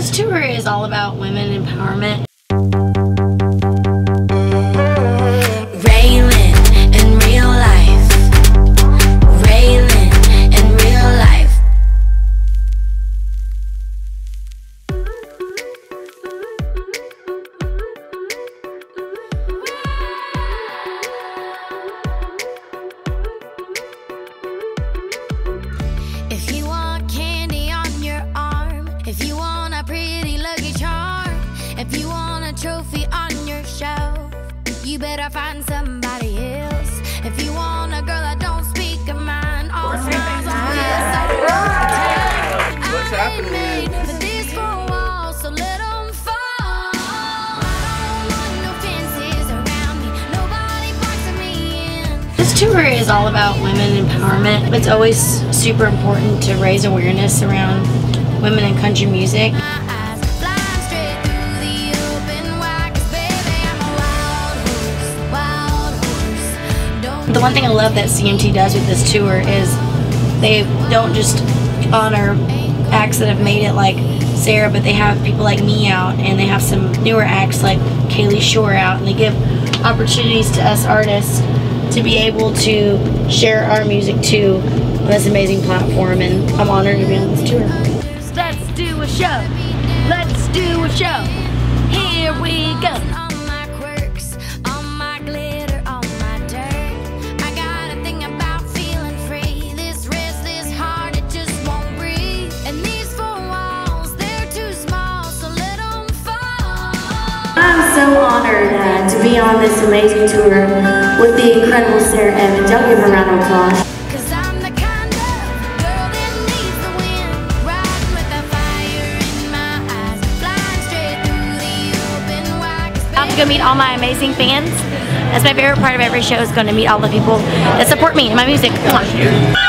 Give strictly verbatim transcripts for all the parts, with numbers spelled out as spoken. This tour is all about women empowerment. Trophy on your shelf, you better find somebody else. If you want a girl that don't speak of mine, all smiles on this side of the town. What's happening? But these four walls, so let them fall. I don't want no fences around me, nobody boxing me in. This tour is all about women empowerment. It's always super important to raise awareness around women in country music. The one thing I love that C M T does with this tour is they don't just honor acts that have made it like Sara, but they have people like me out, and they have some newer acts like Kaylee Shore out, and they give opportunities to us artists to be able to share our music too on this amazing platform, and I'm honored to be on this tour. Let's do a show. Let's do a show. Here we go. I'm so honored uh, to be on this amazing tour with the incredible Sara Evans. Y'all give her a round of applause. I'm going to go meet all my amazing fans. That's my favorite part of every show, is going to meet all the people that support me and my music. Come on.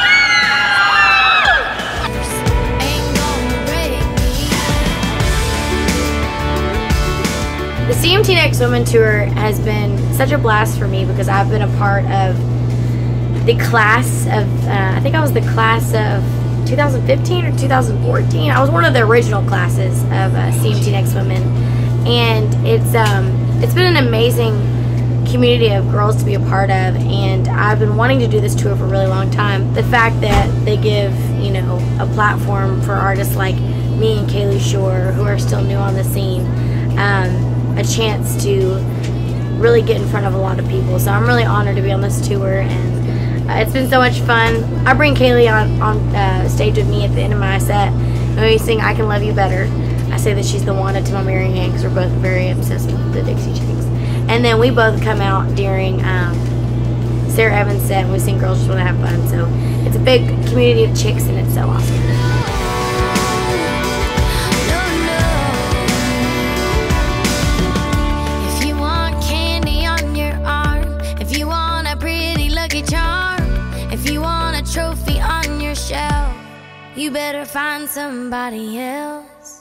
The C M T Next Women Tour has been such a blast for me because I've been a part of the class of, uh, I think I was the class of two thousand fifteen or two thousand fourteen. I was one of the original classes of uh, C M T Next Women. And it's, um, it's been an amazing community of girls to be a part of, and I've been wanting to do this tour for a really long time. The fact that they give, you know, a platform for artists like me and Kaylee Shore, who are still new on the scene, um, a chance to really get in front of a lot of people. So I'm really honored to be on this tour, and uh, it's been so much fun. I bring Kaylee on, on uh, stage with me at the end of my set, and we sing I Can Love You Better. I say that she's the Wanda to my Marianne Ann because we're both very obsessed with the Dixie Chicks. And then we both come out during um, Sara Evans' set, and we sing Girls Just Wanna Have Fun. So it's a big community of chicks, and it's so awesome. You better find somebody else.